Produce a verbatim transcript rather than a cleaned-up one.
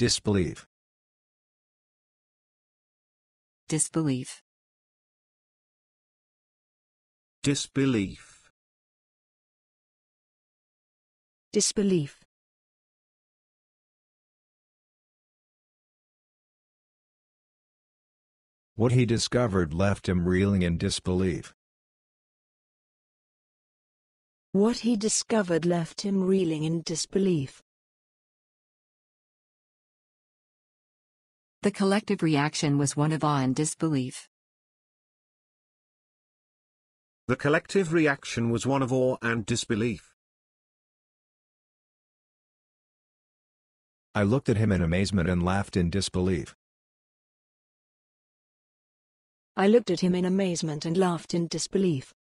Disbelieve. Disbelief. Disbelief. Disbelief. What he discovered left him reeling in disbelief. What he discovered left him reeling in disbelief. The collective reaction was one of awe and disbelief. The collective reaction was one of awe and disbelief. I looked at him in amazement and laughed in disbelief. I looked at him in amazement and laughed in disbelief.